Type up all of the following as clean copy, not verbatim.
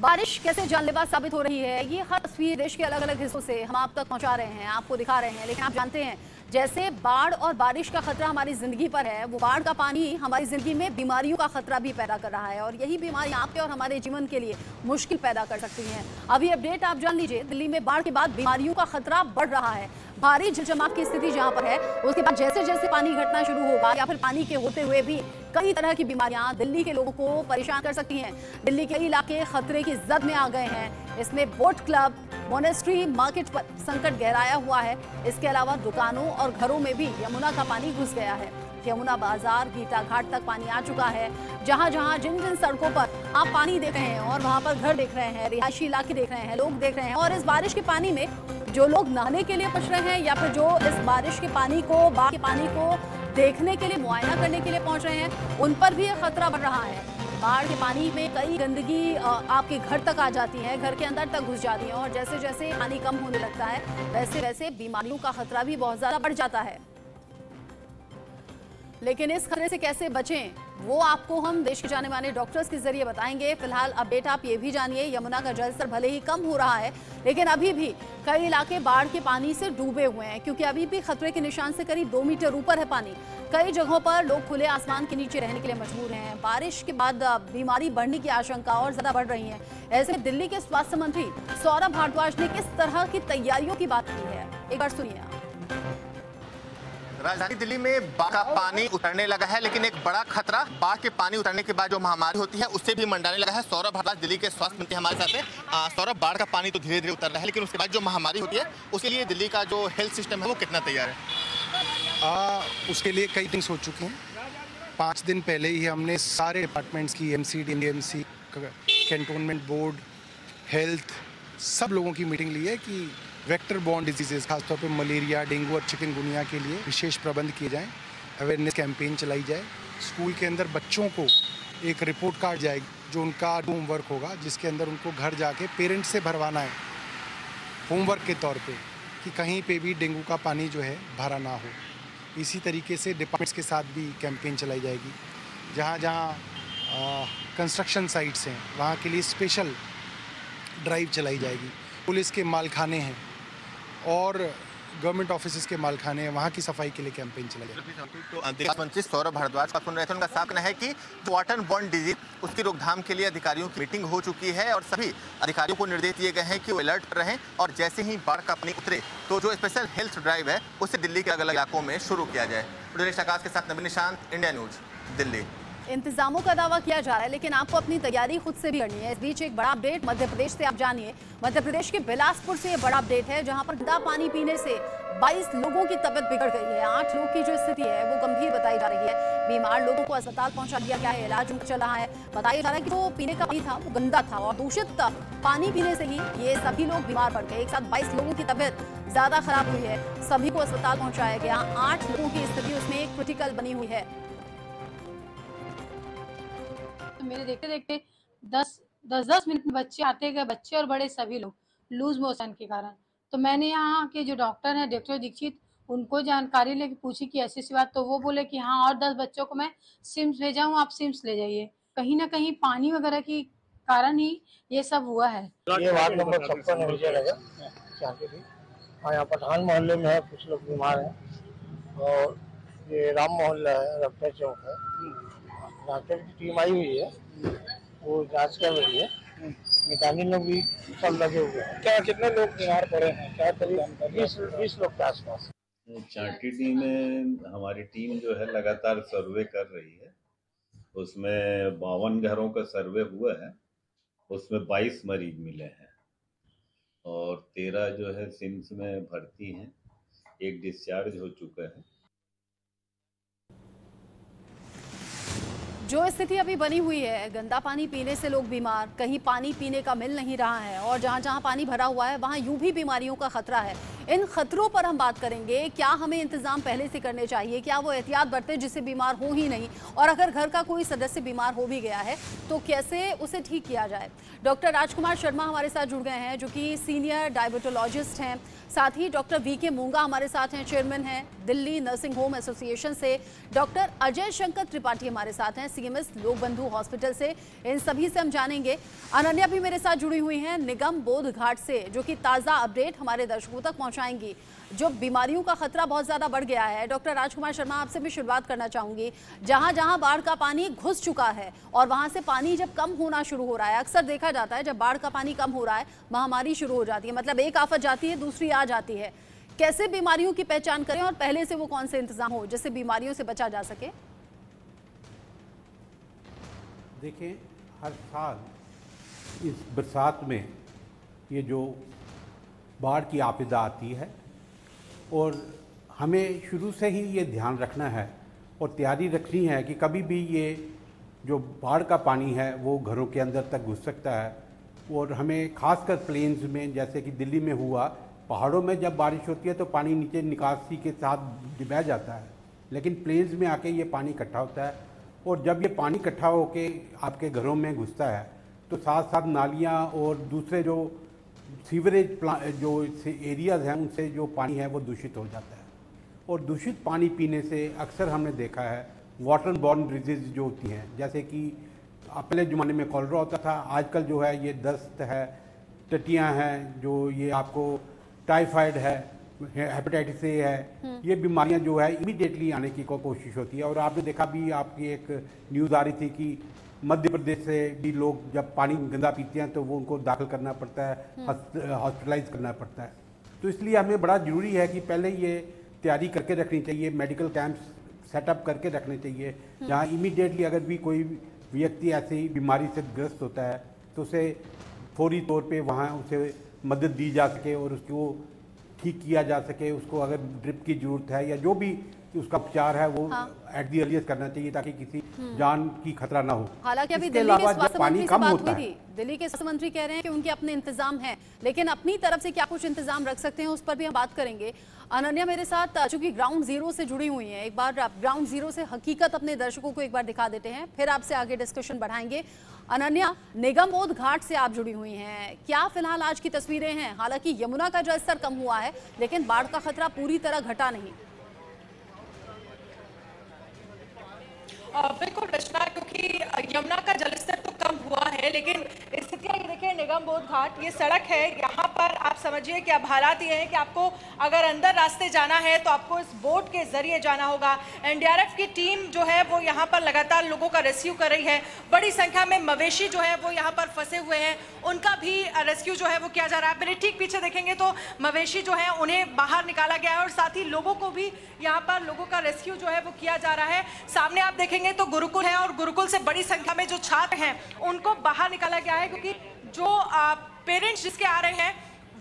बारिश कैसे जानलेवा साबित हो रही है, ये हर तस्वीर देश के अलग अलग हिस्सों से हम आप तक पहुंचा रहे हैं, आपको दिखा रहे हैं। लेकिन आप जानते हैं जैसे बाढ़ और बारिश का खतरा हमारी जिंदगी पर है, वो बाढ़ का पानी हमारी जिंदगी में बीमारियों का खतरा भी पैदा कर रहा है और यही बीमारी आपके और हमारे जीवन के लिए मुश्किल पैदा कर सकती है। अभी अपडेट आप जान लीजिए, दिल्ली में बाढ़ के बाद बीमारियों का खतरा बढ़ रहा है। भारी जलजमाव की स्थिति जहां पर है, उसके बाद जैसे जैसे पानी घटना शुरू होगा या फिर पानी के होते हुए भी कई तरह की बीमारियां दिल्ली के लोगों को परेशान कर सकती हैं। दिल्ली के इलाके खतरे की जद में आ गए हैं। इसमें बोट क्लब, मोनेस्ट्री, मार्केट पर संकट गहराया हुआ है। इसके अलावा दुकानों और घरों में भी यमुना का पानी घुस गया है। यमुना बाजार, गीता घाट तक पानी आ चुका है। जहां जहां जिन जिन सड़कों पर आप पानी देख रहे हैं और वहां पर घर देख रहे हैं, रिहायशी इलाके देख रहे हैं, लोग देख रहे हैं। और इस बारिश के पानी में जो लोग नहाने के लिए पहुंच रहे हैं या फिर जो इस बारिश के पानी को, बाढ़ के पानी को देखने के लिए, मुआयना करने के लिए पहुंच रहे हैं, उन पर भी यह खतरा बढ़ रहा है। बाढ़ के पानी में कई गंदगी आपके घर तक आ जाती है, घर के अंदर तक घुस जाती है और जैसे जैसे पानी कम होने लगता है वैसे वैसे बीमारियों का खतरा भी बहुत ज़्यादा बढ़ जाता है। लेकिन इस खतरे से कैसे बचें, वो आपको हम देश के जाने माने डॉक्टर्स के जरिए बताएंगे। फिलहाल अपडेट आप ये भी जानिए, यमुना का जलस्तर भले ही कम हो रहा है लेकिन अभी भी कई इलाके बाढ़ के पानी से डूबे हुए हैं, क्योंकि अभी भी खतरे के निशान से करीब 2 मीटर ऊपर है पानी। कई जगहों पर लोग खुले आसमान के नीचे रहने के लिए मजबूर हैं। बारिश के बाद बीमारी बढ़ने की आशंका और ज्यादा बढ़ रही है। ऐसे में दिल्ली के स्वास्थ्य मंत्री सौरभ भारद्वाज ने किस तरह की तैयारियों की बात की है, एक बार सुनिए। राजधानी दिल्ली में बाढ़ का पानी उतरने लगा है, लेकिन एक बड़ा खतरा बाढ़ के पानी उतरने के बाद जो महामारी होती है उससे भी मंडराने लगा है। सौरभ भारद्वाज दिल्ली के स्वास्थ्य मंत्री हमारे साथ हैं। सौरभ, बाढ़ का पानी तो धीरे धीरे उतर रहा है लेकिन उसके बाद जो महामारी होती है उसके लिए दिल्ली का जो हेल्थ सिस्टम है वो कितना तैयार है? उसके लिए कई थिंग्स हो चुकी हैं। 5 दिन पहले ही हमने सारे डिपार्टमेंट्स की MCD, DMC, cantonment board, health, सब लोगों की मीटिंग ली है कि वेक्टर बॉर्न डिजीजेज, खासतौर पे मलेरिया, डेंगू और चिकनगुनिया के लिए विशेष प्रबंध किए जाएं, अवेयरनेस कैंपेन चलाई जाए। स्कूल के अंदर बच्चों को एक रिपोर्ट कार्ड जाएगी जो उनका होमवर्क होगा, जिसके अंदर उनको घर जाके पेरेंट्स से भरवाना है होमवर्क के तौर पे कि कहीं पे भी डेंगू का पानी जो है भरा ना हो। इसी तरीके से डिपार्टमेंट्स के साथ भी कैंपेन चलाई जाएगी। जहाँ जहाँ कंस्ट्रक्शन साइट्स हैं वहाँ के लिए स्पेशल ड्राइव चलाई जाएगी। पुलिस के मालखाने हैं और गवर्नमेंट ऑफिस के मालखाने हैं, वहाँ की सफाई के लिए कैंपेन चला जाएगा। तो स्वास्थ्य मंत्री सौरभ भारद्वाज का सुन रहे थे, उनका साफ कहना है कि वाटर बॉर्न डिजीज उसकी रोकथाम के लिए अधिकारियों की मीटिंग हो चुकी है और सभी अधिकारियों को निर्देश दिए गए हैं कि वो अलर्ट रहें और जैसे ही बाढ़ का पानी उतरे तो जो स्पेशल हेल्थ ड्राइव है उसे दिल्ली के अलग अलग इलाकों में शुरू किया जाए। प्रदेश आकाश के साथ नवीन निशांत, इंडिया न्यूज, दिल्ली। इंतजामों का दावा किया जा रहा है लेकिन आपको अपनी तैयारी खुद से भी करनी है। इस बीच एक बड़ा अपडेट मध्य प्रदेश से आप जानिए। मध्य प्रदेश के बिलासपुर से बड़ा अपडेट है, जहां पर गंदा पानी पीने से 22 लोगों की तबीयत बिगड़ गई है। 8 लोग की जो स्थिति है वो गंभीर बताई जा रही है। बीमार लोगों को अस्पताल पहुंचा दिया गया है, इलाज चल रहा है। बताया जा रहा है कि वो पीने का पानी था वो गंदा था और दूषित पानी पीने से ही ये सभी लोग बीमार पड़ गए। एक साथ 22 लोगों की तबीयत ज्यादा खराब हुई है, सभी को अस्पताल पहुंचाया गया। 8 लोगों की स्थिति उसमें क्रिटिकल बनी हुई है। तो मेरे देखते देखते 10 मिनट में बच्चे आते गए, बच्चे और बड़े सभी लोग लूज मोशन के कारण। तो मैंने यहाँ के जो डॉक्टर हैं, डॉक्टर दीक्षित, उनको जानकारी लेके पूछी कि ऐसी सी बात, तो वो बोले कि हाँ और 10 बच्चों को मैं सिम्स भेजा हूँ, आप सिम्स ले जाइए। कहीं ना कहीं पानी वगैरह के कारण ही ये सब हुआ है। ये वार्ड नंबर 56 में विजय लगा, यहाँ पठान मोहल्ले में है, कुछ लोग बीमार हैं और ये राम मोहल्ला है, रफ्तार चौक है। डॉक्टर की टीम आई हुई है, वो जांच कर रही है, निकालने में भी सब लगे हुए हैं। क्या कितने लोग बीमार पड़े हैं? क्या करीब 20 लोग के आसपास। चार्टी में हमारी टीम जो है लगातार सर्वे कर रही है, उसमें 52 घरों का सर्वे हुआ है, उसमें 22 मरीज मिले हैं और 13 जो है सिम्स में भर्ती हैं, एक डिस्चार्ज हो चुका है। जो स्थिति अभी बनी हुई है, गंदा पानी पीने से लोग बीमार, कहीं पानी पीने का मिल नहीं रहा है और जहां जहां पानी भरा हुआ है वहां यूं भी बीमारियों का खतरा है। इन खतरों पर हम बात करेंगे, क्या हमें इंतजाम पहले से करने चाहिए, क्या वो एहतियात बरते जिससे बीमार हो ही नहीं, और अगर घर का कोई सदस्य बीमार हो भी गया है तो कैसे उसे ठीक किया जाए। डॉक्टर राजकुमार शर्मा हमारे साथ जुड़ गए हैं जो कि सीनियर डायबिटोलॉजिस्ट हैं। साथ ही डॉक्टर VK मूंगा हमारे साथ हैं, चेयरमैन हैं दिल्ली नर्सिंग होम एसोसिएशन से। डॉक्टर अजय शंकर त्रिपाठी हमारे साथ हैं, सीएमएस लोकबंधु हॉस्पिटल से। इन सभी से हम जानेंगे। अनन्या भी मेरे साथ जुड़ी हुई हैं निगमबोध घाट से, जो कि ताज़ा अपडेट हमारे दर्शकों तक पहुंचाएंगी। जो बीमारियों का खतरा बहुत ज़्यादा बढ़ गया है, डॉक्टर राजकुमार शर्मा आपसे भी शुरुआत करना चाहूँगी। जहाँ जहाँ बाढ़ का पानी घुस चुका है और वहाँ से पानी जब कम होना शुरू हो रहा है, अक्सर देखा जाता है जब बाढ़ का पानी कम हो रहा है महामारी शुरू हो जाती है, मतलब एक आफत जाती है दूसरी आ जाती है। कैसे बीमारियों की पहचान करें और पहले से वो कौन से इंतजाम हो जिससे बीमारियों से बचा जा सके? देखिए, हर साल इस बरसात में ये जो बाढ़ की आपदा आती है और हमें शुरू से ही ये ध्यान रखना है और तैयारी रखनी है कि कभी भी ये जो बाढ़ का पानी है वो घरों के अंदर तक घुस सकता है। और हमें खासकर प्लेन्स में, जैसे कि दिल्ली में हुआ, पहाड़ों में जब बारिश होती है तो पानी नीचे निकासी के साथ बह जाता है, लेकिन प्लेन्स में आके ये पानी इकट्ठा होता है। और जब ये पानी इकट्ठा होके आपके घरों में घुसता है तो साथ साथ नालियाँ और दूसरे जो सीवरेज जो एरियाज़ हैं उनसे जो पानी है वो दूषित हो जाता है। और दूषित पानी पीने से अक्सर हमने देखा है वाटर बॉर्न डिजीज़ जो होती हैं, जैसे कि अपने ज़माने में कॉलरा होता था, आजकल जो है ये दस्त है, टटियाँ हैं, जो ये आपको टाइफाइड है, हेपेटाइटिस ए है, ये बीमारियां जो है इमीडिएटली आने की कोशिश होती है। और आपने देखा भी, आपकी एक न्यूज़ आ रही थी कि मध्य प्रदेश से भी लोग जब पानी गंदा पीते हैं तो वो उनको दाखिल करना पड़ता है, हॉस्पिटलाइज करना पड़ता है। तो इसलिए हमें बड़ा ज़रूरी है कि पहले ये तैयारी करके रखनी चाहिए, मेडिकल कैंप्स सेटअप करके रखने चाहिए जहाँ इमीडिएटली अगर भी कोई व्यक्ति ऐसी बीमारी से ग्रस्त होता है तो उसे फौरी तौर पर वहाँ उसे मदद दी जा सके और उसको ठीक किया जा सके। उसको अगर ड्रिप की जरूरत है या जो भी उसका उपचार है वो एट दी अर्लिएस्ट करना चाहिए ताकि किसी जान की खतरा ना हो। हालांकि अभी दिल्ली के स्वास्थ्य मंत्री से बात हुई थी, दिल्ली के स्वास्थ्य मंत्री कह रहे हैं कि उनके अपने इंतजाम हैं, लेकिन अपनी तरफ से क्या कुछ इंतजाम रख सकते हैं उस पर भी हम बात करेंगे। अनन्या मेरे साथ चूंकि ग्राउंड जीरो से जुड़ी हुई हैं, एक बार आप ग्राउंड जीरो से हकीकत अपने दर्शकों को एक बार दिखा देते हैं, फिर आपसे आगे डिस्कशन बढ़ाएंगे। अनन्या, निगमबोध घाट से आप जुड़ी हुई हैं, क्या फिलहाल आज की तस्वीरें हैं? हालांकि यमुना का जलस्तर कम हुआ है लेकिन बाढ़ का खतरा पूरी तरह घटा नहीं। बिल्कुल रचना, क्योंकि यमुना का जलस्तर तो कम हुआ है लेकिन स्थितियाँ ये देखिए, निगमबोध घाट ये सड़क है, यहाँ पर आप समझिए कि अब हालात ये हैं कि आपको अगर अंदर रास्ते जाना है तो आपको इस बोट के जरिए जाना होगा। एनडीआरएफ की टीम जो है वो यहाँ पर लगातार लोगों का रेस्क्यू कर रही है। बड़ी संख्या में मवेशी जो है वो यहाँ पर फंसे हुए हैं, उनका भी रेस्क्यू जो है वो किया जा रहा है। मेरे ठीक पीछे देखेंगे तो मवेशी जो है उन्हें बाहर निकाला गया है और साथ ही लोगों को भी यहाँ पर लोगों का रेस्क्यू जो है वो किया जा रहा है। सामने आप देखेंगे तो गुरुकुल है और गुरुकुल से बड़ी संख्या में जो छात्र हैं उनको बाहर निकाला गया है, क्योंकि जो पेरेंट्स जिसके आ रहे हैं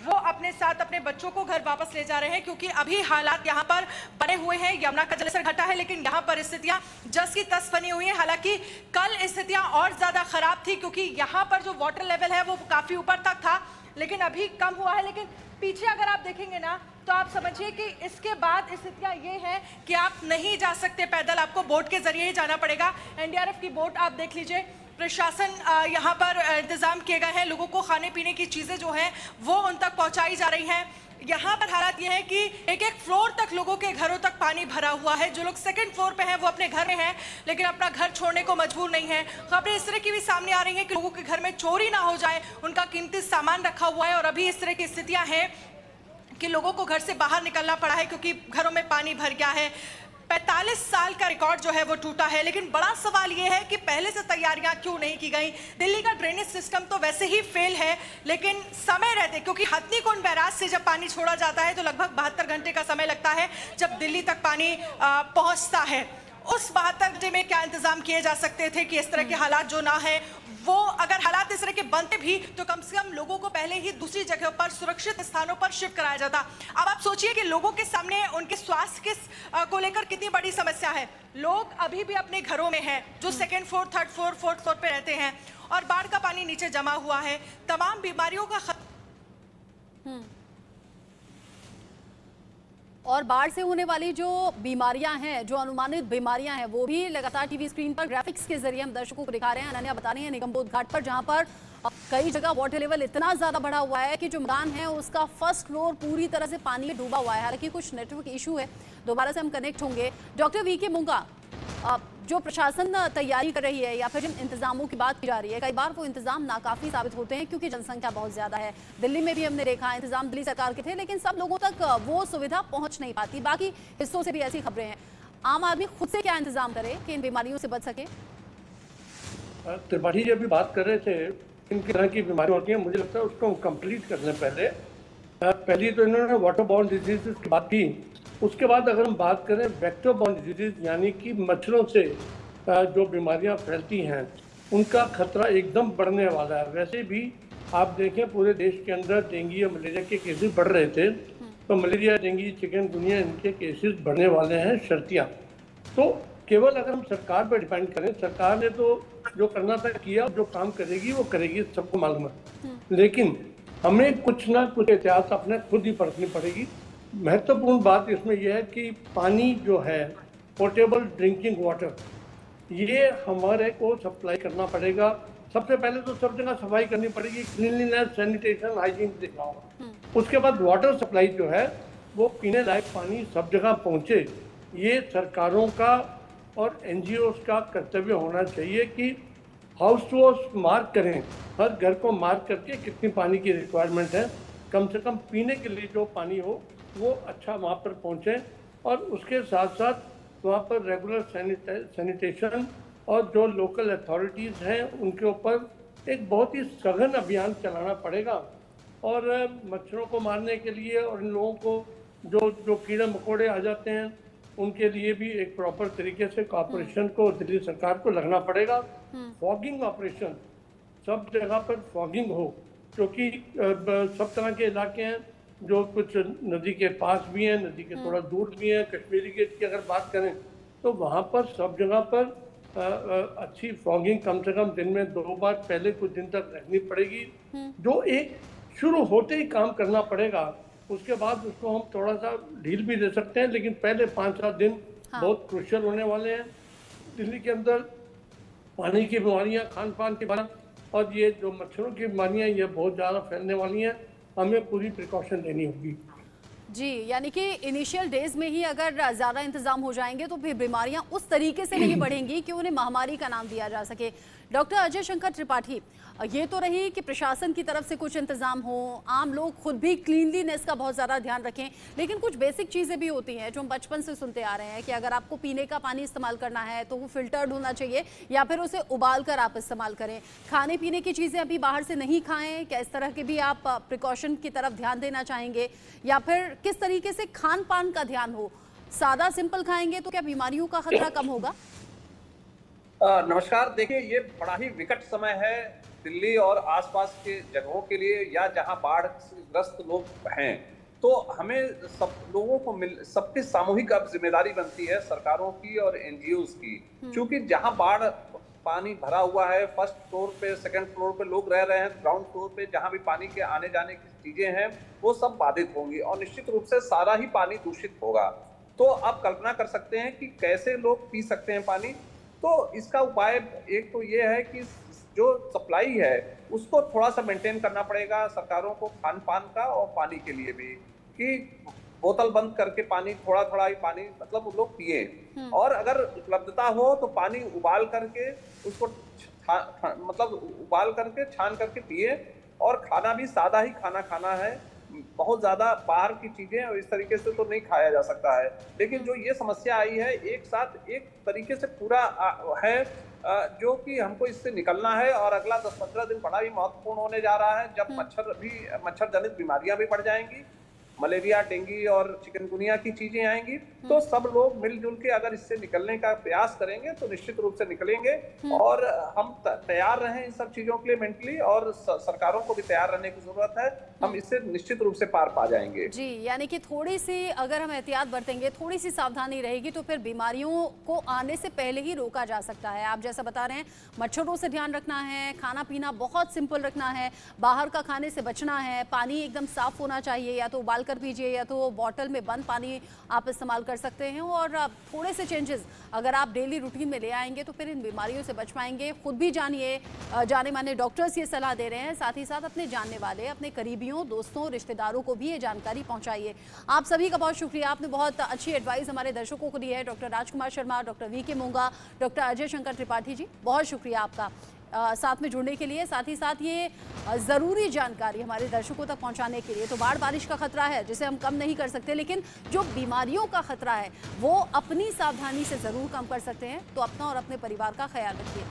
वो अपने साथ अपने बच्चों को घर वापस ले जा रहे हैं, क्योंकि अभी हालात यहाँ पर बने हुए हैं। यमुना का जलस्तर घटा है लेकिन यहाँ पर स्थितियाँ जस की तस बनी हुई हैं। हालांकि कल स्थितियाँ और ज्यादा खराब थी क्योंकि यहाँ पर जो वाटर लेवल है वो काफी ऊपर तक था लेकिन अभी कम हुआ है। लेकिन पीछे अगर आप देखेंगे ना तो आप समझिए कि इसके बाद स्थितियाँ ये हैं कि आप नहीं जा सकते पैदल, आपको बोट के जरिए ही जाना पड़ेगा। एनडीआरएफ की बोट आप देख लीजिए, प्रशासन यहाँ पर इंतजाम किए गए हैं, लोगों को खाने पीने की चीज़ें जो हैं वो उन तक पहुँचाई जा रही हैं। यहाँ पर हालात ये है कि एक एक फ्लोर तक लोगों के घरों तक पानी भरा हुआ है। जो लोग सेकंड फ्लोर पे हैं वो अपने घर में हैं लेकिन अपना घर छोड़ने को मजबूर नहीं है। खबरें इस तरह की भी सामने आ रही हैं कि लोगों के घर में चोरी ना हो जाए, उनका कीमती सामान रखा हुआ है और अभी इस तरह की स्थितियाँ हैं कि लोगों को घर से बाहर निकलना पड़ा है क्योंकि घरों में पानी भर गया है। 45 साल का रिकॉर्ड जो है वो टूटा है, लेकिन बड़ा सवाल ये है कि पहले से तैयारियां क्यों नहीं की गई। दिल्ली का ड्रेनेज सिस्टम तो वैसे ही फेल है लेकिन समय रहते, क्योंकि हथनी कुंड बैराज से जब पानी छोड़ा जाता है तो लगभग 72 घंटे का समय लगता है जब दिल्ली तक पानी पहुंचता है। उस 72 घंटे में क्या इंतजाम किए जा सकते थे कि इस तरह के हालात जो ना है वो, अगर हालात इस तरह के बनते भी तो कम से कम लोगों को पहले ही दूसरी जगह पर सुरक्षित स्थानों पर शिफ्ट कराया जाता। अब आप सोचिए कि लोगों के सामने उनके स्वास्थ्य को लेकर कितनी बड़ी समस्या है। लोग अभी भी अपने घरों में हैं जो second floor, third floor, fourth floor पे रहते हैं और बाढ़ का पानी नीचे जमा हुआ है। तमाम बीमारियों का और बाढ़ से होने वाली जो बीमारियां हैं, जो अनुमानित बीमारियां हैं, वो भी लगातार टीवी स्क्रीन पर ग्राफिक्स के जरिए हम दर्शकों को दिखा रहे हैं। अनन्या बता रही है निगमबोध घाट पर, जहां पर कई जगह वाटर लेवल इतना ज़्यादा बढ़ा हुआ है कि जो मकान है उसका फर्स्ट फ्लोर पूरी तरह से पानी में डूबा हुआ है। हालांकि कुछ नेटवर्क इशू है, दोबारा से हम कनेक्ट होंगे। डॉक्टर वी के मूंगा, जो प्रशासन तैयारी कर रही है या फिर जिन इंतजामों की बात की जा रही है, कई बार वो इंतजाम नाकाफी साबित होते हैं क्योंकि जनसंख्या बहुत ज्यादा है। दिल्ली में भी हमने देखा इंतजाम दिल्ली सरकार के थे लेकिन सब लोगों तक वो सुविधा पहुंच नहीं पाती। बाकी हिस्सों से भी ऐसी खबरें हैं। आम आदमी खुद से क्या इंतजाम करे कि इन बीमारियों से बच सके? त्रिपाठी जी अभी बात कर रहे थे इनकी तरह की बीमारियां होती हैं, मुझे लगता है उसको कंप्लीट करने पहले पहली तो इन्होंने वाटर बॉर्न डिजीजेस की बात की, उसके बाद अगर हम बात करें वेक्टर बॉर्न डिजीज यानी कि मच्छरों से जो बीमारियां फैलती हैं उनका खतरा एकदम बढ़ने वाला है। वैसे भी आप देखें पूरे देश के अंदर डेंगू और मलेरिया के केसेस बढ़ रहे थे, तो मलेरिया, डेंगू, चिकनगुनिया इनके केसेस बढ़ने वाले हैं शर्तियाँ। तो केवल अगर हम सरकार पर डिपेंड करें, सरकार ने तो जो करना था किया, जो काम करेगी वो करेगी, सबको मालूम है, लेकिन हमें कुछ ना कुछ एहतियात अपने खुद ही बरतनी पड़ेगी। महत्वपूर्ण बात इसमें यह है कि पानी जो है, पोर्टेबल ड्रिंकिंग वाटर, ये हमारे को सप्लाई करना पड़ेगा। सबसे पहले तो सब जगह सफाई करनी पड़ेगी, क्लीनलीनेस, सैनिटेशन, हाइजीन देखना होगा। उसके बाद वाटर सप्लाई जो है वो पीने लायक पानी सब जगह पहुँचे, ये सरकारों का और NGOs का कर्तव्य होना चाहिए कि हाउस टू हाउस मार्क करें, हर घर को मार्क करके कितनी पानी की रिक्वायरमेंट है, कम से कम पीने के लिए जो पानी हो वो अच्छा वहाँ पर पहुँचे। और उसके साथ साथ वहाँ पर रेगुलर सैनिटेशन और जो लोकल अथॉरिटीज़ हैं उनके ऊपर एक बहुत ही सघन अभियान चलाना पड़ेगा। और मच्छरों को मारने के लिए और इन लोगों को जो कीड़े मकोड़े आ जाते हैं उनके लिए भी एक प्रॉपर तरीके से कॉर्पोरेशन को, दिल्ली सरकार को लगना पड़ेगा। फॉगिंग ऑपरेशन, सब जगह पर फॉगिंग हो, क्योंकि सब तरह के इलाके हैं, जो कुछ नदी के पास भी हैं, नदी के थोड़ा दूर भी हैं। कश्मीरी गेट की अगर बात करें तो वहाँ पर सब जगह पर अच्छी फॉगिंग कम से कम दिन में 2 बार पहले कुछ दिन तक रहनी पड़ेगी, जो एक शुरू होते ही काम करना पड़ेगा। उसके बाद उसको हम थोड़ा सा ढील भी दे सकते हैं, लेकिन पहले 5-7 दिन बहुत क्रुशियल होने वाले हैं। दिल्ली के अंदर पानी की बीमारियां, खान पान की बीमारियाँ और ये जो मच्छरों की बीमारियां, ये बहुत ज़्यादा फैलने वाली हैं, हमें पूरी प्रिकॉशन लेनी होगी। जी, यानी कि इनिशियल डेज में ही अगर ज़्यादा इंतजाम हो जाएंगे तो फिर बीमारियां उस तरीके से नहीं बढ़ेंगी कि उन्हें महामारी का नाम दिया जा सके। डॉक्टर अजय शंकर त्रिपाठी, ये तो रही कि प्रशासन की तरफ से कुछ इंतजाम हो, आम लोग खुद भी क्लीनलीनेस का बहुत ज़्यादा ध्यान रखें, लेकिन कुछ बेसिक चीज़ें भी होती हैं जो हम बचपन से सुनते आ रहे हैं कि अगर आपको पीने का पानी इस्तेमाल करना है तो वो फिल्टर्ड होना चाहिए या फिर उसे उबाल कर आप इस्तेमाल करें। खाने पीने की चीज़ें अभी बाहर से नहीं खाएँ, क्या इस तरह के भी आप प्रिकॉशन की तरफ ध्यान देना चाहेंगे? या फिर किस तरीके से खान पान का ध्यान हो, सादा सिंपल खाएंगे तो क्या बीमारियों का खतरा कम होगा? नमस्कार। देखिए, ये बड़ा ही विकट समय है दिल्ली और आसपास के जगहों के लिए या जहां बाढ़ ग्रस्त लोग हैं, तो हमें सब लोगों को सबकी सामूहिक अब जिम्मेदारी बनती है, सरकारों की और NGOs की। क्योंकि जहां बाढ़ पानी भरा हुआ है, फर्स्ट फ्लोर पे, सेकंड फ्लोर पे लोग रह रहे हैं, ग्राउंड फ्लोर पे जहाँ भी पानी के आने जाने की चीजें हैं वो सब बाधित होंगी और निश्चित रूप से सारा ही पानी दूषित होगा। तो आप कल्पना कर सकते हैं कि कैसे लोग पी सकते हैं पानी। तो इसका उपाय एक तो ये है कि जो सप्लाई है उसको थोड़ा सा मेंटेन करना पड़ेगा सरकारों को, खान पान का और पानी के लिए भी, कि बोतल बंद करके पानी थोड़ा ही पानी मतलब लोग पिए। और अगर उपलब्धता हो तो पानी उबाल करके उसको छान करके पिए। और खाना भी सादा ही खाना है, बहुत ज्यादा बाहर की चीजें और इस तरीके से तो नहीं खाया जा सकता है। लेकिन जो ये समस्या आई है एक साथ एक तरीके से पूरा है, जो कि हमको इससे निकलना है। और अगला 10-15 दिन बड़ा ही महत्वपूर्ण होने जा रहा है, जब मच्छर जनित बीमारियां भी बढ़ जाएंगी, मलेरिया, डेंगू और चिकनगुनिया की चीजें आएंगी। तो सब लोग मिलजुल के अगर इससे निकलने का प्रयास करेंगे तो निश्चित रूप से निकलेंगे। और हम तैयार रहें इन सब चीजों के लिए मेंटली, और सरकारों को भी तैयार रहने की जरूरत है। हम इससे निश्चित रूप से पार पा जाएंगे। जी, यानी कि थोड़ी सी अगर हम एहतियात बरतेंगे, थोड़ी सी सावधानी रहेगी तो फिर बीमारियों को आने से पहले ही रोका जा सकता है। आप जैसा बता रहे हैं, मच्छरों से ध्यान रखना है, खाना पीना बहुत सिंपल रखना है, बाहर का खाने से बचना है, पानी एकदम साफ होना चाहिए, या तो उबाल कर पीजिए, या तो बॉटल में बंद पानी आप इस्तेमाल कर सकते हैं। और थोड़े से चेंजेस अगर आप डेली रूटीन में ले आएंगे तो फिर इन बीमारियों से बच पाएंगे। खुद भी जानिए, जाने माने डॉक्टर्स ये सलाह दे रहे हैं, साथ ही साथ अपने जानने वाले, अपने करीबियों, दोस्तों, रिश्तेदारों को भी ये जानकारी पहुँचाइए। आप सभी का बहुत शुक्रिया, आपने बहुत अच्छी एडवाइस हमारे दर्शकों को दी है। Doctor Rajkumar Sharma, doctor V K Monga, doctor Ajay Shankar Tripathi ji, बहुत शुक्रिया आपका साथ में जुड़ने के लिए, साथ ही साथ ये ज़रूरी जानकारी हमारे दर्शकों तक पहुंचाने के लिए। तो बाढ़ बारिश का खतरा है जिसे हम कम नहीं कर सकते, लेकिन जो बीमारियों का खतरा है वो अपनी सावधानी से ज़रूर कम कर सकते हैं। तो अपना और अपने परिवार का ख्याल रखिए।